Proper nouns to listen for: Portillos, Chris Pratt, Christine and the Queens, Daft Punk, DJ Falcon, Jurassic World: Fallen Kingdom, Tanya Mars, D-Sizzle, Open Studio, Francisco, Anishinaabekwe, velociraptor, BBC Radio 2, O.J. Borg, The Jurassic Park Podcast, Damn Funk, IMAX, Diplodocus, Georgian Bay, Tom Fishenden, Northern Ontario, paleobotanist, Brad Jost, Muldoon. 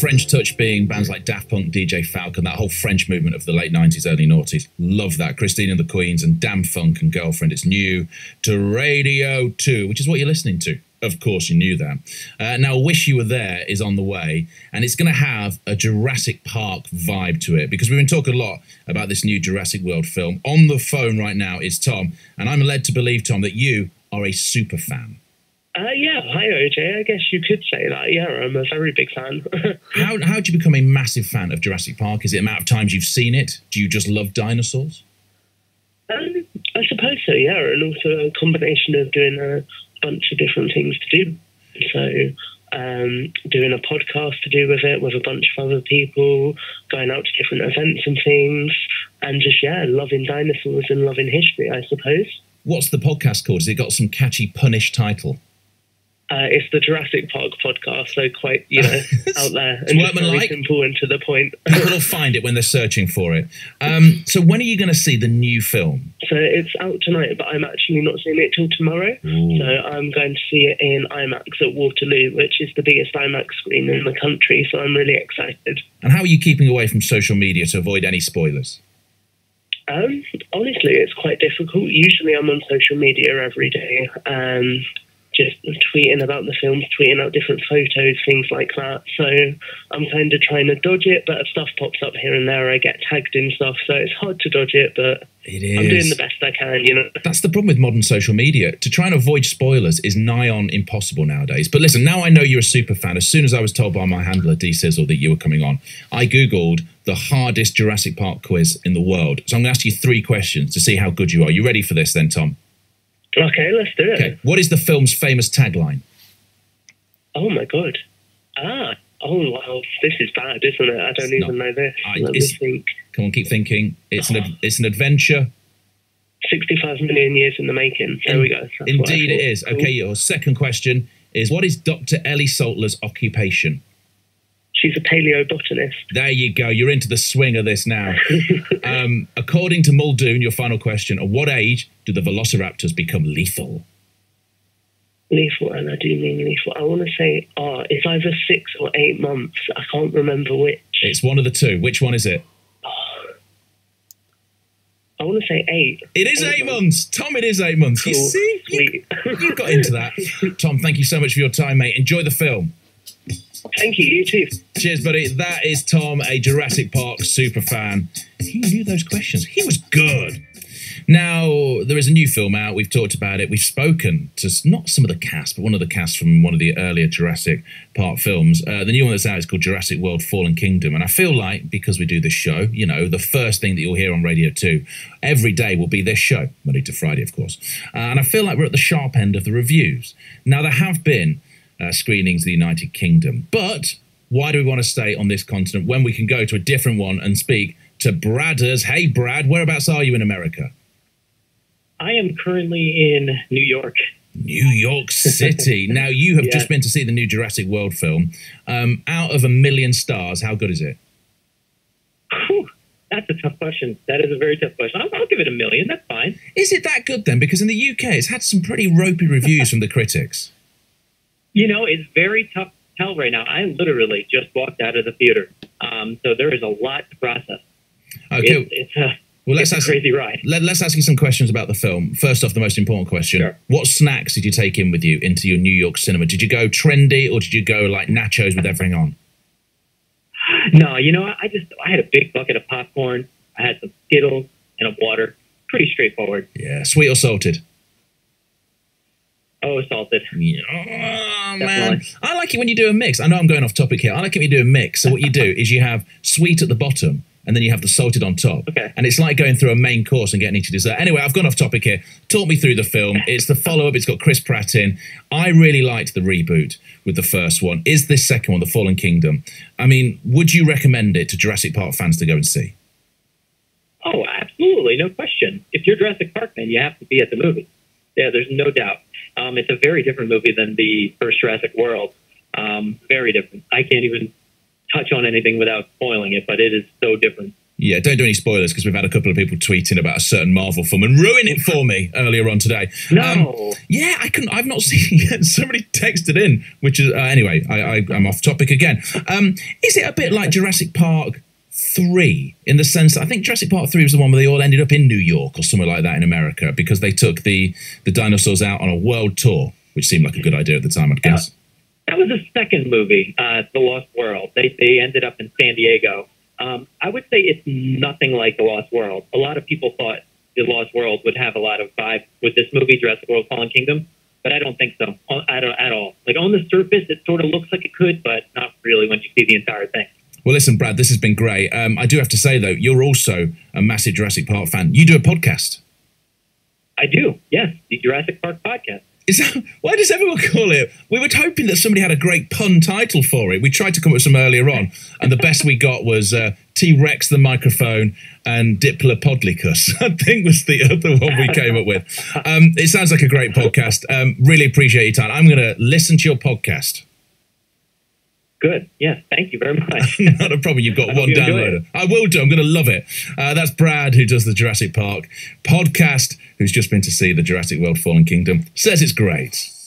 French touch being bands like Daft Punk, DJ Falcon, that whole French movement of the late 90s, early noughties. Love that. Christine and the Queens and Damn Funk and Girlfriend. It's new to Radio 2, which is what you're listening to. Of course, you knew that. Now, Wish You Were There is on the way, and it's going to have a Jurassic Park vibe to it, because we've been talking a lot about this new Jurassic World film. On the phone right now is Tom, and I'm led to believe, Tom, that you are a super fan. Yeah, hi OJ, I guess you could say that. Yeah, I'm a very big fan. How did you become a massive fan of Jurassic Park? Is it the amount of times you've seen it? Do you just love dinosaurs? I suppose so, yeah, and also a combination of doing a bunch of different things to do. So doing a podcast to do with it with a bunch of other people, going out to different events and things, and just, yeah, loving dinosaurs and loving history, I suppose. What's the podcast called? Has it got some catchy punnish title? It's the Jurassic Park Podcast, so quite, you know, out there. And it's very simple and to the point. People will find it when they're searching for it. So when are you going to see the new film? So it's out tonight, but I'm actually not seeing it till tomorrow. Ooh. So I'm going to see it in IMAX at Waterloo, which is the biggest IMAX screen in the country, so I'm really excited. And how are you keeping away from social media to avoid any spoilers? Honestly, it's quite difficult. Usually I'm on social media every day, just tweeting about the films, tweeting out different photos, things like that. So I'm kind of trying to dodge it, but stuff pops up here and there. I get tagged in stuff, so it's hard to dodge it, but it is. I'm doing the best I can, you know. That's the problem with modern social media. To try and avoid spoilers is nigh on impossible nowadays. But listen, now I know you're a super fan. As soon as I was told by my handler, D-Sizzle, that you were coming on, I Googled the hardest Jurassic Park quiz in the world. So I'm going to ask you three questions to see how good you are. You ready for this then, Tom? Okay, let's do it. Okay. What is the film's famous tagline? Oh, my God. Oh, wow. This is bad, isn't it? I don't even know this. Let me think. Come on, keep thinking. It's an adventure. 65 million years in the making. There we go. That's indeed it is. Okay, your second question is, what is Dr. Ellie Saltler's occupation? She's a paleobotanist. There you go. You're into the swing of this now. According to Muldoon, your final question, at what age do the velociraptors become lethal? Lethal, and I do mean lethal. I want to say, it's either 6 or 8 months. I can't remember which. It's one of the two. Which one is it? I want to say 8. It is 8 months. Tom, it is 8 months. Cool. You see? You got into that. Tom, thank you so much for your time, mate. Enjoy the film. Thank you, you too. Cheers, buddy. That is Tom, a Jurassic Park super fan. He knew those questions. He was good. Now, there is a new film out. We've talked about it. We've spoken to not some of the cast, but one of the cast from one of the earlier Jurassic Park films. The new one that's out is called Jurassic World: Fallen Kingdom. And I feel like, because we do this show, you know, the first thing that you'll hear on Radio 2 every day will be this show, Monday to Friday, of course. And I feel like we're at the sharp end of the reviews. Now, there have been screenings in the United Kingdom. But why do we want to stay on this continent when we can go to a different one and speak to Bradders? Hey, Brad, whereabouts are you in America? I am currently in New York. New York City. Now, you have just been to see the new Jurassic World film. Out of 1,000,000 stars, how good is it? Whew. That's a tough question. That is a very tough question. I'll give it 1,000,000. That's fine. Is it that good then? Because in the UK, it's had some pretty ropey reviews from the critics. You know, it's very tough to tell right now. I literally just walked out of the theater. So there is a lot to process. Okay. Let's ask you some questions about the film. First off, the most important question. Sure. What snacks did you take in with you into your New York cinema? Did you go trendy or did you go like nachos with everything on? No, you know, I had a big bucket of popcorn. I had some Skittles and a water. Pretty straightforward. Yeah. Sweet or salted? Oh, salted. Yeah. Oh, man. I like it when you do a mix. I know I'm going off topic here. I like it when you do a mix. So what you do is you have sweet at the bottom and then you have the salted on top. Okay. And it's like going through a main course and getting into dessert. Anyway, I've gone off topic here. Talk me through the film. It's the follow-up. It's got Chris Pratt in. I really liked the reboot with the first one. Is this second one, The Fallen Kingdom? I mean, would you recommend it to Jurassic Park fans to go and see? Oh, absolutely. No question. If you're Jurassic Park fan, you have to be at the movie. Yeah, there's no doubt. It's a very different movie than the first Jurassic World. Very different. I can't even touch on anything without spoiling it, but it is so different. Yeah, don't do any spoilers because we've had a couple of people tweeting about a certain Marvel film and ruin it for me earlier on today. No. Yeah, I couldn't. I've not seen it yet. Somebody texted in, which is anyway. I'm off topic again. Is it a bit like Jurassic Park 3 in the sense that I think Jurassic Park 3 was the one where they all ended up in New York or somewhere like that in America because they took the dinosaurs out on a world tour, which seemed like a good idea at the time, I guess. That was the second movie, The Lost World. They ended up in San Diego. I would say it's nothing like The Lost World. A lot of people thought The Lost World would have a lot of vibe with this movie, Jurassic World: Fallen Kingdom, but I don't think so at all. Like on the surface, it sort of looks like it could, but not really when you see the entire thing. Well, listen, Brad, this has been great. I do have to say, though, you're also a massive Jurassic Park fan. You do a podcast. I do, yes. The Jurassic Park Podcast. Why does everyone call it? We were hoping that somebody had a great pun title for it. We tried to come up with some earlier on, and the best we got was T-Rex the microphone and Diplodocus, I think was the other one we came up with. It sounds like a great podcast. Really appreciate your time. I'm going to listen to your podcast. Good. Yes. Thank you very much. Not a problem. You've got one downloader. I will do. I'm going to love it. That's Brad, who does the Jurassic Park podcast, who's just been to see the Jurassic World: Fallen Kingdom. Says it's great.